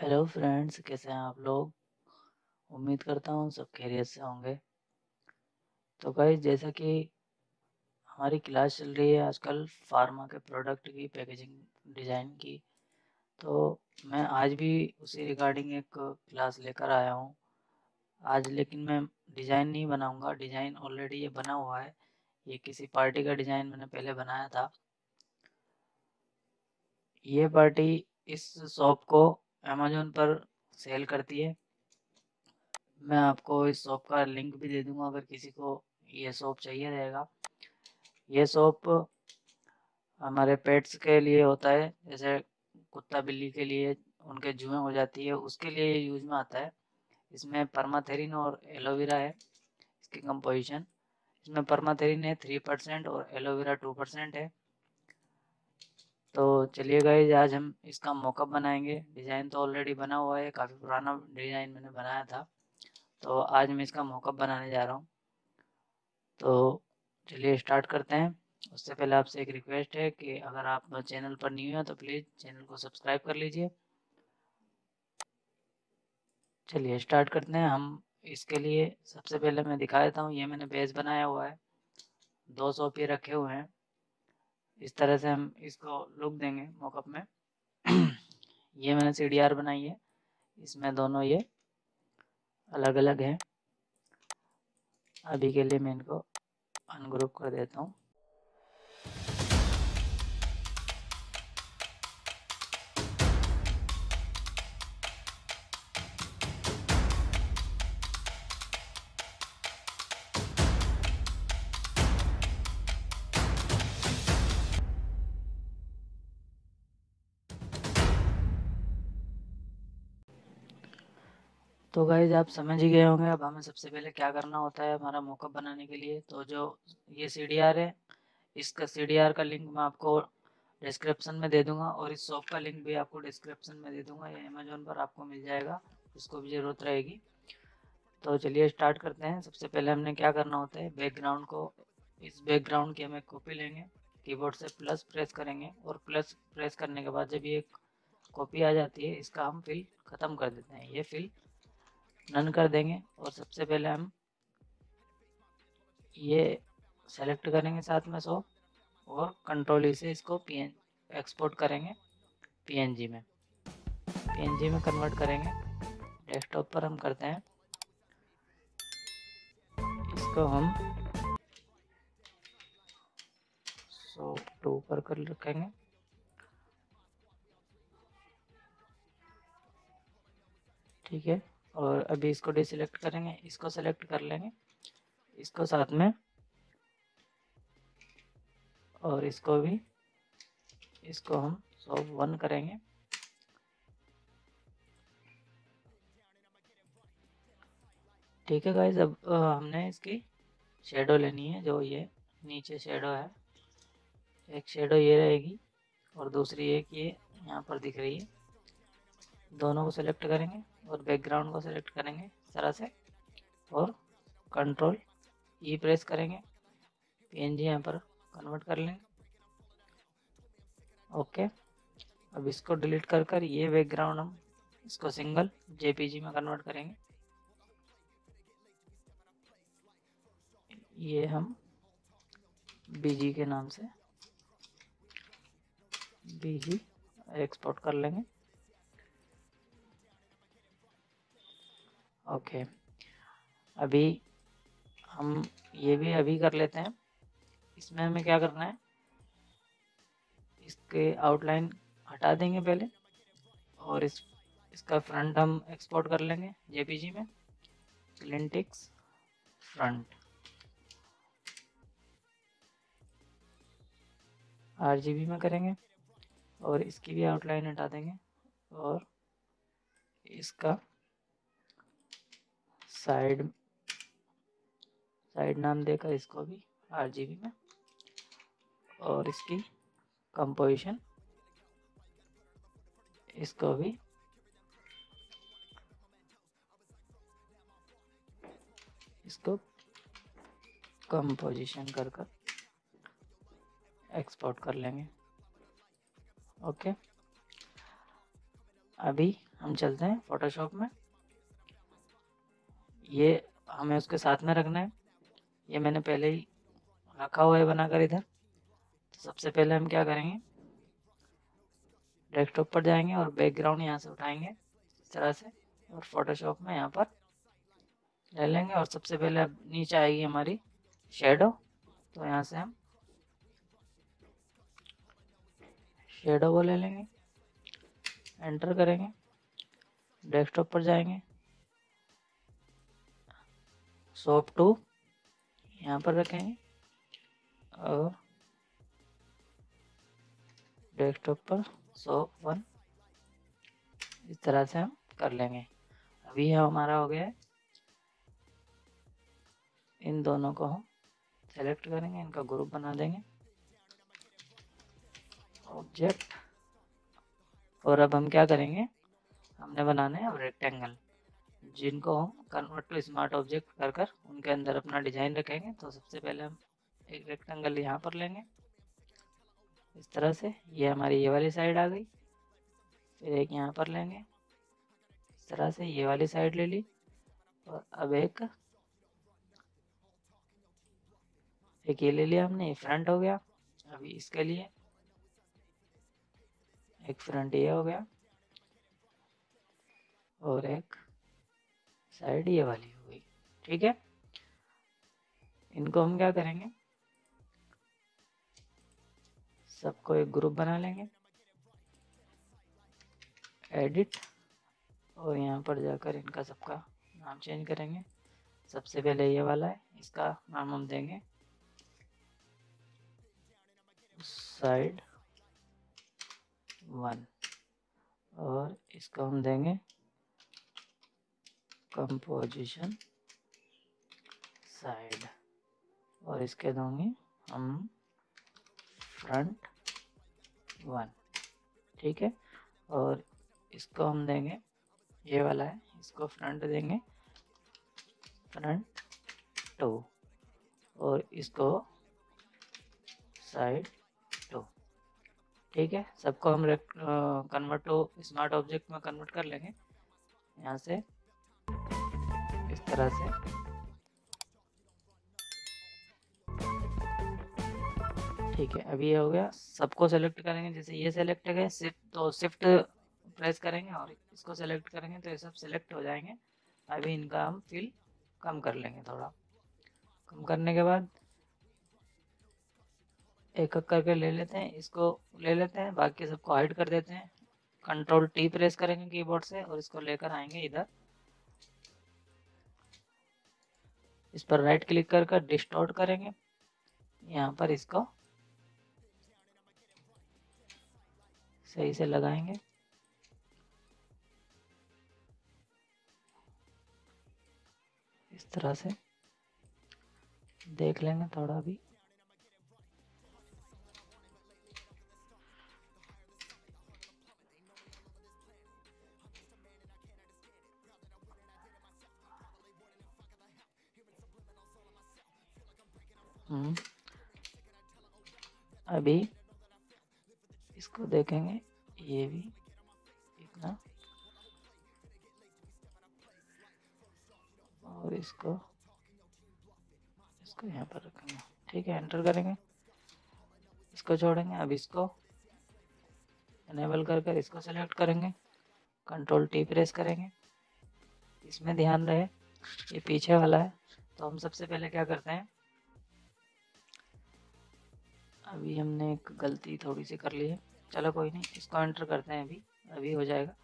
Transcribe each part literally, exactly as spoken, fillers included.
Hello friends, कैसे हैं आप लोग। उम्मीद करता हूँ सब खैरियत से होंगे। तो गाइस, जैसा कि हमारी क्लास चल रही है आजकल फार्मा के प्रोडक्ट की पैकेजिंग डिज़ाइन की, तो मैं आज भी उसी रिगार्डिंग एक क्लास लेकर आया हूँ आज। लेकिन मैं डिज़ाइन नहीं बनाऊँगा, डिज़ाइन ऑलरेडी ये बना हुआ है। ये किसी पार्टी का डिज़ाइन मैंने पहले बनाया था। ये पार्टी इस शॉप को अमेजोन पर सेल करती है। मैं आपको इस शॉप का लिंक भी दे दूंगा अगर किसी को ये शॉप चाहिए रहेगा। ये शॉप हमारे पेट्स के लिए होता है, जैसे कुत्ता बिल्ली के लिए उनके जुएं हो जाती है, उसके लिए ये यूज में आता है। इसमें परमाथेरिन और एलोवेरा है इसकी कंपोजिशन। इसमें परमाथेरिन है थ्री परसेंट और एलोवेरा टू परसेंट है। तो चलिए गाइज, आज हम इसका मॉकअप बनाएंगे। डिज़ाइन तो ऑलरेडी बना हुआ है, काफ़ी पुराना डिज़ाइन मैंने बनाया था, तो आज मैं इसका मॉकअप बनाने जा रहा हूँ। तो चलिए स्टार्ट करते हैं। उससे पहले आपसे एक रिक्वेस्ट है कि अगर आप चैनल पर न्यू हैं तो प्लीज़ चैनल को सब्सक्राइब कर लीजिए। चलिए स्टार्ट करते हैं। हम इसके लिए सबसे पहले मैं दिखा देता हूँ, ये मैंने बेस बनाया हुआ है, दो सौ पे रखे हुए हैं। इस तरह से हम इसको लुक देंगे मॉकअप में। ये मैंने सीडीआर बनाई है, इसमें दोनों ये अलग अलग हैं। अभी के लिए मैं इनको अनग्रुप कर देता हूँ। तो गाइज, आप समझ ही गए होंगे अब हमें सबसे पहले क्या करना होता है हमारा मॉकअप बनाने के लिए। तो जो ये सीडीआर है, इसका सीडीआर का लिंक मैं आपको डिस्क्रिप्शन में दे दूंगा और इस शॉप का लिंक भी आपको डिस्क्रिप्शन में दे दूंगा। ये अमेजोन पर आपको मिल जाएगा, इसको भी ज़रूरत रहेगी। तो चलिए स्टार्ट करते हैं। सबसे पहले हमने क्या करना होता है, बैकग्राउंड को, इस बैकग्राउंड की हम एक कॉपी लेंगे, कीबोर्ड से प्लस प्रेस करेंगे और प्लस प्रेस करने के बाद जब ये कॉपी आ जाती है इसका हम फिल ख़त्म कर देते हैं। ये फिल नन कर देंगे और सबसे पहले हम ये सेलेक्ट करेंगे साथ में शॉप और कंट्रोल ई से इसको पी एन एक्सपोर्ट करेंगे, पीएनजी में पीएनजी में कन्वर्ट करेंगे। डेस्कटॉप पर हम करते हैं इसको, हम शॉप टू पर कर रखेंगे। ठीक है, और अभी इसको डिसेलेक्ट करेंगे, इसको सेलेक्ट कर लेंगे, इसको साथ में, और इसको भी, इसको हम शॉप वन करेंगे। ठीक है गाइज, अब हमने इसकी शेडो लेनी है, जो ये नीचे शेडो है, एक शेडो ये रहेगी और दूसरी एक ये यहाँ पर दिख रही है। दोनों को सेलेक्ट करेंगे और बैकग्राउंड को सेलेक्ट करेंगे इस तरह से और कंट्रोल ई प्रेस करेंगे, पीएनजी यहाँ पर कन्वर्ट कर लेंगे। ओके, अब इसको डिलीट कर कर ये बैकग्राउंड हम इसको सिंगल जेपीजी में कन्वर्ट करेंगे। ये हम बीजी के नाम से बीजी एक्सपोर्ट कर लेंगे। Okay okay. अभी हम ये भी अभी कर लेते हैं। इसमें हमें क्या करना है, इसके आउटलाइन हटा देंगे पहले और इस इसका फ्रंट हम एक्सपोर्ट कर लेंगे जेपीजी में, क्लिनटिक्स फ्रंट आरजीबी में करेंगे और इसकी भी आउटलाइन हटा देंगे और इसका साइड साइड नाम देकर इसको भी आरजीबी में और इसकी कंपोजिशन इसको भी इसको कंपोजिशन कर कर एक्सपोर्ट कर लेंगे। ओके, अभी हम चलते हैं फोटोशॉप में। ये हमें उसके साथ में रखना है, ये मैंने पहले ही रखा हुआ है बनाकर इधर। तो सबसे पहले हम क्या करेंगे, डेस्कटॉप पर जाएंगे और बैकग्राउंड यहाँ से उठाएंगे इस तरह से और फोटोशॉप में यहाँ पर ले लेंगे। और सबसे पहले अब नीचे आएगी हमारी शेडो, तो यहाँ से हम शेडो को ले लेंगे, एंटर करेंगे, डेस्कटॉप पर जाएंगे, सॉफ्ट टू यहाँ पर रखेंगे और डेस्कटॉप पर सॉफ्ट वन इस तरह से हम कर लेंगे। अभी यह हमारा हो गया है। इन दोनों को हम सेलेक्ट करेंगे, इनका ग्रुप बना देंगे, ऑब्जेक्ट। और अब हम क्या करेंगे, हमने बनाने हैं रेक्टेंगल, जिनको हम कन्वर्ट टू स्मार्ट ऑब्जेक्ट कर कर उनके अंदर अपना डिजाइन रखेंगे। तो सबसे पहले हम एक रेक्टेंगल यहाँ पर लेंगे इस तरह से, ये हमारी ये वाली साइड आ गई। फिर एक यहाँ पर लेंगे इस तरह से, ये वाली साइड ले ली। और अब एक एक ये ले लिया हमने, ये फ्रंट हो गया। अभी इसके लिए एक फ्रंट ये हो गया और एक साइड ये वाली हो गई, ठीक है। इनको हम क्या करेंगे, सबको एक ग्रुप बना लेंगे, एडिट, और यहाँ पर जाकर इनका सबका नाम चेंज करेंगे। सबसे पहले ये वाला है, इसका नाम हम देंगे साइड वन और इसको हम देंगे कंपोजिशन साइड, और इसके देंगे हम फ्रंट वन, ठीक है। और इसको हम देंगे, ये वाला है, इसको फ्रंट देंगे फ्रंट टू और इसको साइड टू, ठीक है। सबको हम कन्वर्ट टू स्मार्ट ऑब्जेक्ट में कन्वर्ट कर लेंगे। यहाँ से इस तरह से ठीक है, अभी ये हो गया। सबको सेलेक्ट करेंगे, जैसे ये सेलेक्ट है सिर्फ, तो शिफ्ट प्रेस करेंगे और इसको सेलेक्ट करेंगे तो ये सब सेलेक्ट हो जाएंगे। अभी इनका हम फिल कम कर लेंगे, थोड़ा कम करने के बाद एक एक करके ले लेते हैं, इसको ले लेते हैं, बाकी सबको हाइड कर देते हैं। कंट्रोल टी प्रेस करेंगे कीबोर्ड से और इसको लेकर आएंगे इधर, इस पर राइट क्लिक कर कर डिस्टॉर्ट करेंगे। यहाँ पर इसको सही से लगाएंगे, इस तरह से देख लेंगे थोड़ा भी। अभी इसको देखेंगे, ये भी इतना और इसको इसको यहाँ पर रखेंगे, ठीक है। एंटर करेंगे, इसको छोड़ेंगे। अब इसको इनेबल कर कर इसको सेलेक्ट करेंगे, कंट्रोल टी प्रेस करेंगे। इसमें ध्यान रहे ये पीछे वाला है, तो हम सबसे पहले क्या करते हैं, अभी हमने एक गलती थोड़ी सी कर ली है, चलो कोई नहीं, इसको एंटर करते हैं। अभी अभी हो जाएगा।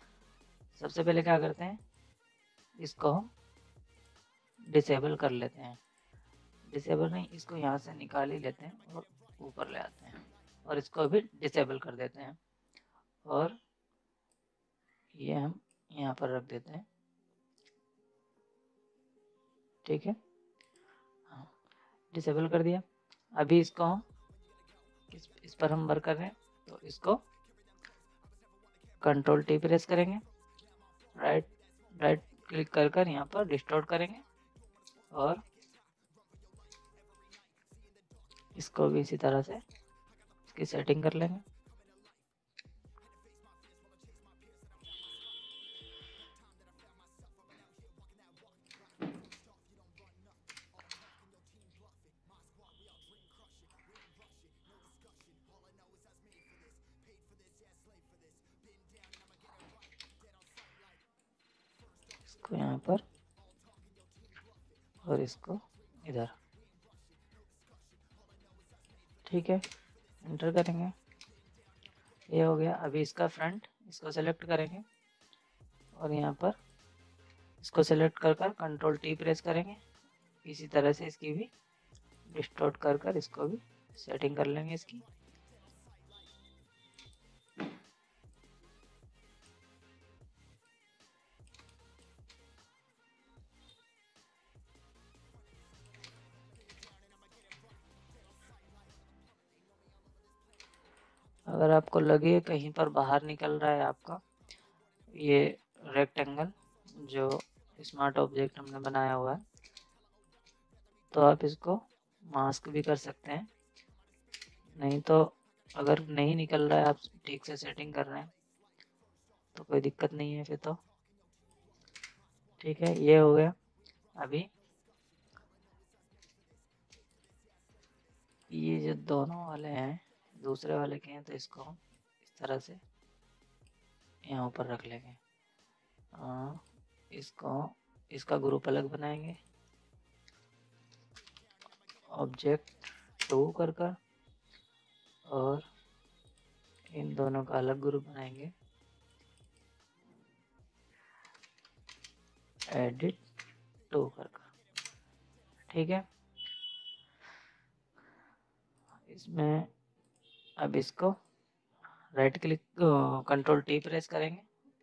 सबसे पहले क्या करते हैं, इसको हम डिसेबल कर लेते हैं, डिसेबल नहीं, इसको यहाँ से निकाल ही लेते हैं और ऊपर ले आते हैं और इसको भी डिसेबल कर देते हैं। और ये हम यहाँ पर रख देते हैं, ठीक है, हाँ, डिसेबल कर दिया। अभी इसको हम इस, इस पर हम वर्क कर रहे हैं, तो इसको कंट्रोल टी प्रेस करेंगे, राइट राइट क्लिक कर कर यहाँ पर डिस्टॉर्ट करेंगे और इसको भी इसी तरह से इसकी सेटिंग कर लेंगे। इसको यहाँ पर और इसको इधर, ठीक है, एंटर करेंगे। ये हो गया। अभी इसका फ्रंट, इसको सेलेक्ट करेंगे और यहाँ पर इसको सेलेक्ट कर कर कंट्रोल टी प्रेस करेंगे। इसी तरह से इसकी भी डिस्टॉर्ट कर कर इसको भी सेटिंग कर लेंगे इसकी। अगर आपको लगे कहीं पर बाहर निकल रहा है आपका ये रेक्टेंगल जो स्मार्ट ऑब्जेक्ट हमने बनाया हुआ है, तो आप इसको मास्क भी कर सकते हैं। नहीं तो अगर नहीं निकल रहा है, आप ठीक से सेटिंग कर रहे हैं, तो कोई दिक्कत नहीं है फिर तो, ठीक है। ये हो गया। अभी ये जो दोनों वाले हैं, दूसरे वाले के हैं, तो इसको इस तरह से यहाँ ऊपर रख लेंगे। आ, इसको इसका ग्रुप अलग बनाएंगे, ऑब्जेक्ट टू कर कर, और इन दोनों का अलग ग्रुप बनाएंगे, एडिट टू कर कर, ठीक है। इसमें अब इसको right click, control T press करेंगे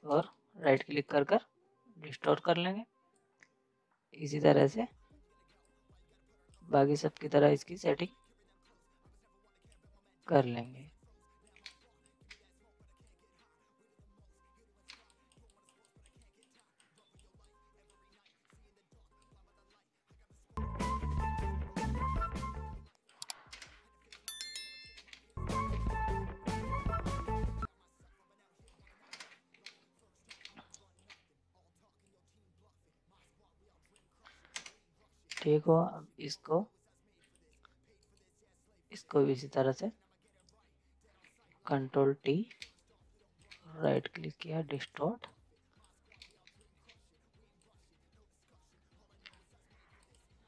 और राइट क्लिक कर कर डिस्टॉर्ट कर लेंगे। इसी तरह से बाकी सब की तरह इसकी सेटिंग कर लेंगे। ठीक हो। अब इसको इसको भी इसी तरह से कंट्रोल टी, राइट क्लिक किया, डिस्टॉर्ट,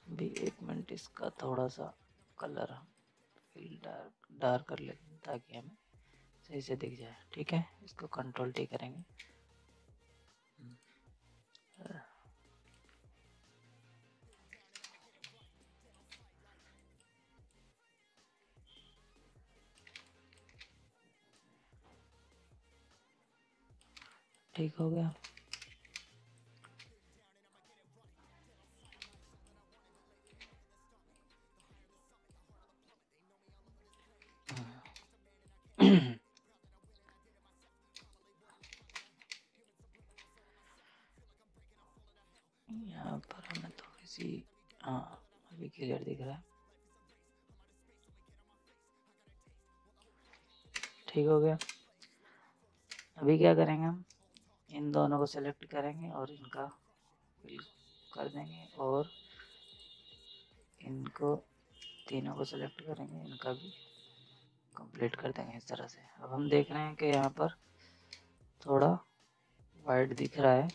भी एक मिनट इसका थोड़ा सा कलर हम डार्क डार्क कर लेते हैं ताकि हमें सही से दिख जाए, ठीक है। इसको कंट्रोल टी करेंगे, ठीक हो गया। यहाँ पर हमें थोड़ी सी, हाँ, अभी क्लियर दिख रहा है, ठीक हो गया। अभी क्या करेंगे हम, इन दोनों को सेलेक्ट करेंगे और इनका फिल कर देंगे, और इनको तीनों को सेलेक्ट करेंगे, इनका भी कंप्लीट कर देंगे इस तरह से। अब हम देख रहे हैं कि यहाँ पर थोड़ा वाइड दिख रहा है,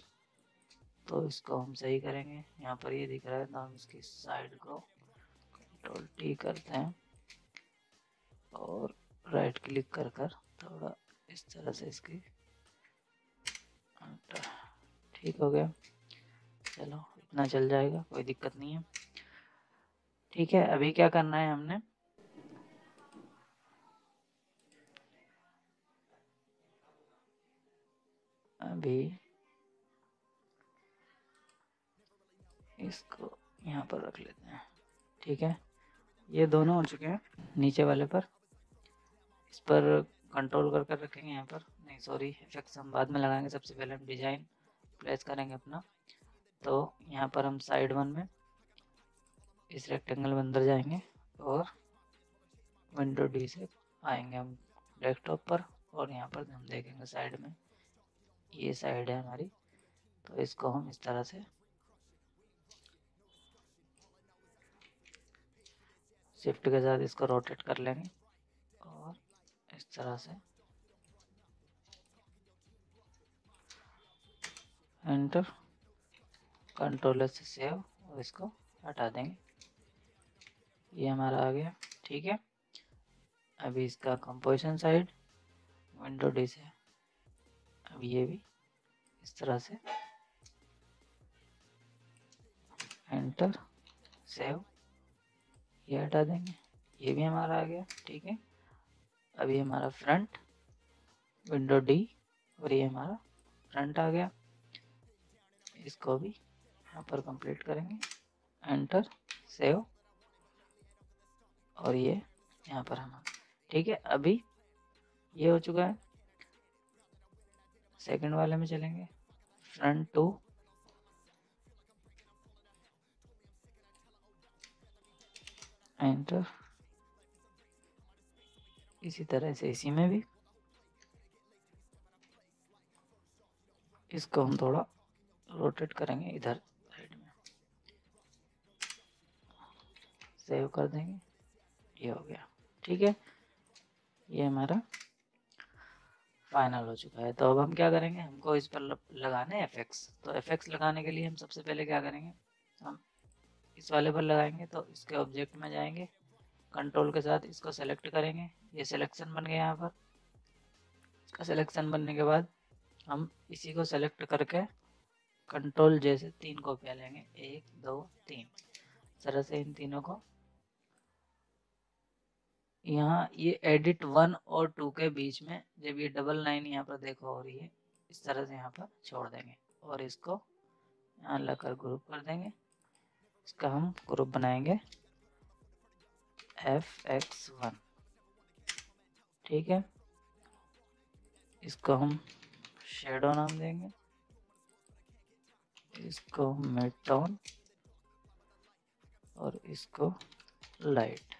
तो इसको हम सही करेंगे। यहाँ पर ये दिख रहा है, तो हम इसकी साइड को कंट्रोल टी करते हैं और राइट क्लिक कर कर थोड़ा इस तरह से इसकी, ठीक हो गया। चलो, इतना चल जाएगा, कोई दिक्कत नहीं है, ठीक है। अभी क्या करना है हमने, अभी इसको यहाँ पर रख लेते हैं, ठीक है। ये दोनों हो चुके हैं, नीचे वाले पर इस पर कंट्रोल कर कर रखेंगे, यहाँ पर नहीं, सॉरी, इफेक्ट्स हम बाद में लगाएंगे। सबसे पहले हम डिजाइन प्लेस करेंगे अपना, तो यहाँ पर हम साइड वन में इस रेक्टेंगल में अंदर जाएंगे और विंडो डी से आएंगे हम डेस्कटॉप पर, और यहाँ पर हम देखेंगे साइड में, ये साइड है हमारी, तो इसको हम इस तरह से शिफ्ट के साथ इसको रोटेट कर लेंगे और इस तरह से एंटर, कंट्रोलर से सेव और इसको हटा देंगे। ये हमारा आ गया, ठीक है। अभी इसका कंपोजिशन साइड विंडो डी से अब ये भी इस तरह से एंटर सेव ये हटा देंगे। ये भी हमारा आ गया, ठीक है। अभी हमारा फ्रंट विंडो डी और ये हमारा फ्रंट आ गया, इसको भी यहाँ पर कंप्लीट करेंगे, एंटर सेव और ये यहाँ पर हमारा, ठीक है। अभी ये हो चुका है, सेकंड वाले में चलेंगे, फ्रंट टू एंटर, इसी तरह से इसी में भी इसको हम थोड़ा रोटेट करेंगे इधर साइड में, सेव कर देंगे, ये हो गया, ठीक है। ये हमारा फाइनल हो चुका है। तो अब हम क्या करेंगे, हमको इस पर लगाने एफेक्ट्स, तो एफेक्ट्स लगाने के लिए हम सबसे पहले क्या करेंगे, हम इस वाले पर लगाएंगे। तो इसके ऑब्जेक्ट में जाएंगे, कंट्रोल के साथ इसको सेलेक्ट करेंगे, ये सिलेक्शन बन गया यहाँ पर। इसका सिलेक्शन बनने के बाद हम इसी को सेलेक्ट करके कंट्रोल जैसे तीन कॉपियाँ लेंगे, एक दो तीन, इस तरह से इन तीनों को यहाँ, ये एडिट वन और टू के बीच में जब ये डबल लाइन यहाँ पर देखो हो रही है, इस तरह से यहाँ पर छोड़ देंगे और इसको यहाँ लाकर ग्रुप कर देंगे। इसका हम ग्रुप बनाएंगे एफ एक्स वन, ठीक है। इसको हम शेडो नाम देंगे, इसको मिड टोन और इसको लाइट,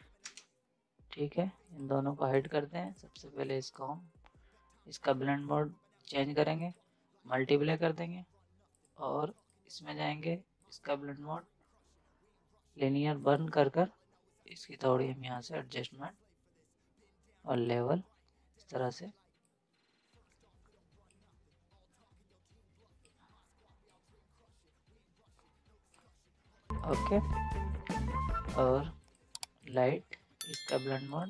ठीक है। इन दोनों को हाइड करते हैं। सबसे पहले इसको हम इसका ब्लेंड मोड चेंज करेंगे, मल्टीप्लाई कर देंगे और इसमें जाएंगे, इसका ब्लेंड मोड लिनियर बर्न कर कर इसकी थोड़ी हम यहाँ से एडजस्टमेंट और लेवल इस तरह से ओके okay. और लाइट इसका ब्लेंड मोड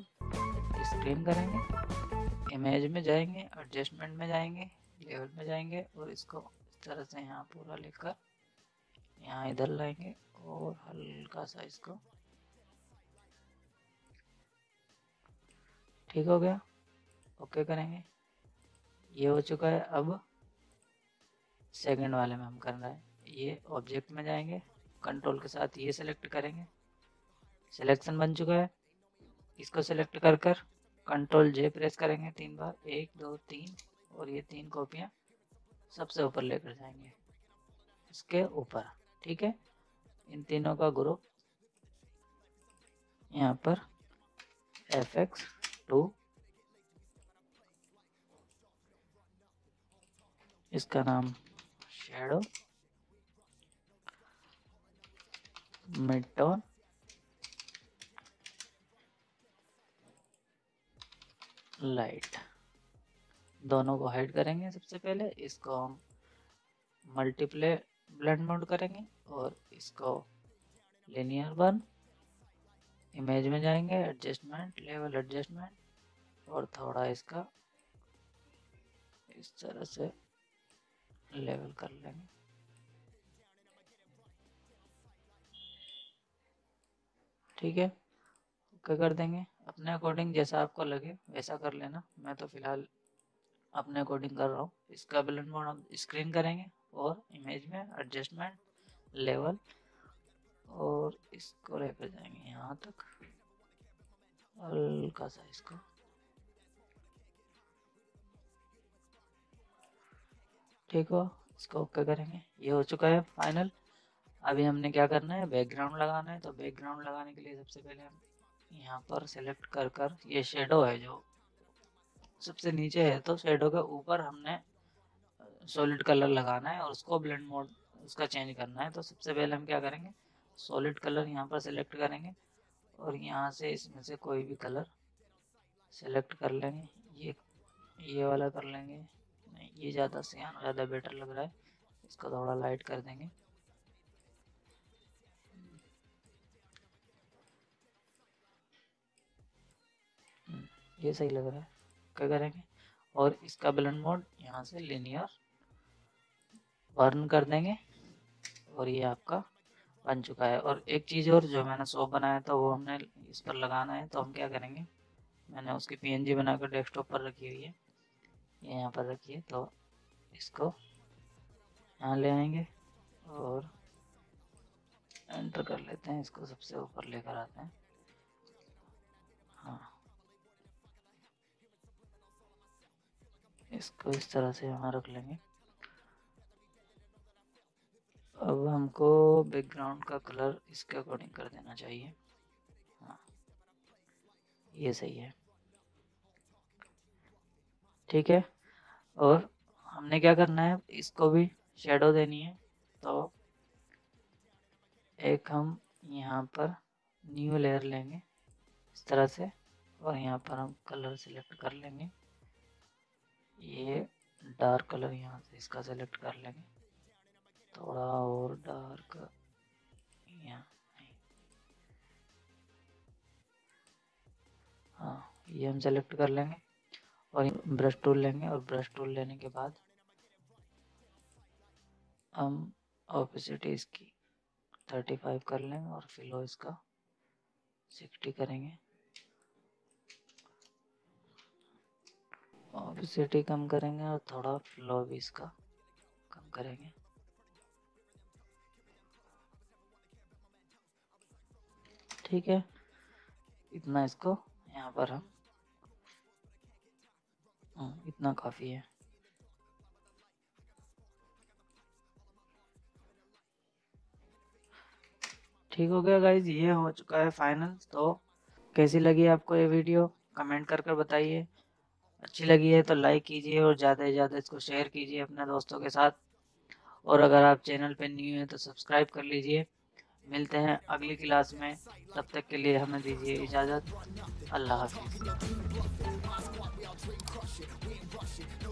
स्क्रीन करेंगे, इमेज में जाएंगे, एडजस्टमेंट में जाएंगे, लेवल में जाएंगे और इसको इस तरह से यहाँ पूरा लेकर यहाँ इधर लाएंगे और हल्का सा इसको, ठीक हो गया, ओके okay करेंगे। ये हो चुका है। अब सेकंड वाले में हम करना है, ये ऑब्जेक्ट में जाएंगे, कंट्रोल के साथ ये सेलेक्ट करेंगे, सिलेक्शन बन चुका है। इसको सेलेक्ट कर कर कंट्रोल जे प्रेस करेंगे तीन बार, एक दो तीन, और ये तीन कॉपियाँ सबसे ऊपर लेकर जाएंगे, इसके ऊपर, ठीक है। इन तीनों का ग्रुप यहाँ पर एफ एक्स टू, इसका नाम शेडो, मिड टोन लाइट, दोनों को हाइड करेंगे। सबसे पहले इसको हम मल्टीप्ले ब्लेंड मोड करेंगे और इसको लिनियर वन, इमेज में जाएंगे, एडजस्टमेंट, लेवल एडजस्टमेंट और थोड़ा इसका इस तरह से लेवल कर लेंगे, ठीक है, ओके कर देंगे। अपने अकॉर्डिंग जैसा आपको लगे वैसा कर लेना, मैं तो फिलहाल अपने अकॉर्डिंग कर रहा हूँ। इसका ब्लेंड मोड हम स्क्रीन करेंगे और इमेज में एडजस्टमेंट, लेवल और इसको लेकर जाएंगे यहाँ तक, हल्का सा इसको, ठीक हो, इसको ओके करेंगे। ये हो चुका है फाइनल। अभी हमने क्या करना है, बैकग्राउंड लगाना है। तो बैकग्राउंड लगाने के लिए सबसे पहले हम यहाँ पर सेलेक्ट कर कर ये शेडो है जो सबसे नीचे है, तो शेडो के ऊपर हमने सॉलिड कलर लगाना है और उसको ब्लेंड मोड उसका चेंज करना है। तो सबसे पहले हम क्या करेंगे, सॉलिड कलर यहाँ पर सेलेक्ट करेंगे और यहाँ से इसमें से कोई भी कलर सेलेक्ट कर लेंगे। ये ये वाला कर लेंगे, नहीं ये ज़्यादा सियान ज़्यादा बेटर लग रहा है, इसको थोड़ा लाइट कर देंगे ये सही लग रहा है, क्या करेंगे और इसका ब्लेंड मोड यहाँ से लिनियर वर्न कर देंगे और ये आपका बन चुका है। और एक चीज़ और जो मैंने सोप बनाया था वो हमने इस पर लगाना है, तो हम क्या करेंगे, मैंने उसकी पीएनजी बनाकर डेस्कटॉप पर रखी हुई है, ये यहाँ पर रखी है, तो इसको यहाँ ले आएंगे और एंटर कर लेते हैं, इसको सबसे ऊपर लेकर आते हैं। हाँ, इसको इस तरह से यहाँ रख लेंगे। अब हमको बैकग्राउंड का कलर इसके अकॉर्डिंग कर देना चाहिए। हाँ, ये सही है, ठीक है। और हमने क्या करना है, इसको भी शेडो देनी है, तो एक हम यहाँ पर न्यू लेयर लेंगे इस तरह से और यहाँ पर हम कलर सिलेक्ट कर लेंगे, ये डार्क कलर यहाँ से इसका सेलेक्ट कर लेंगे, थोड़ा और डार्क यहाँ, हाँ ये हम सेलेक्ट कर लेंगे और ब्रश टूल लेंगे और ब्रश टूल लेने के बाद हम ऑपेसिटी इसकी पैंतीस कर लेंगे और फिलो इसका साठ करेंगे, ऑपेसिटी कम करेंगे और थोड़ा फ्लो भी इसका कम करेंगे। ठीक है, इतना इसको यहाँ पर हम, इतना काफ़ी है। ठीक हो गया गाइज, ये हो चुका है फाइनल। तो कैसी लगी आपको ये वीडियो, कमेंट कर कर बताइए। अच्छी लगी है तो लाइक कीजिए और ज़्यादा से ज़्यादा इसको शेयर कीजिए अपने दोस्तों के साथ, और अगर आप चैनल पे न्यू हैं तो सब्सक्राइब कर लीजिए। मिलते हैं अगली क्लास में, तब तक के लिए हमें दीजिए इजाज़त। अल्लाह हाफ़िज़।